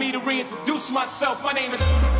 me to reintroduce myself. My name is...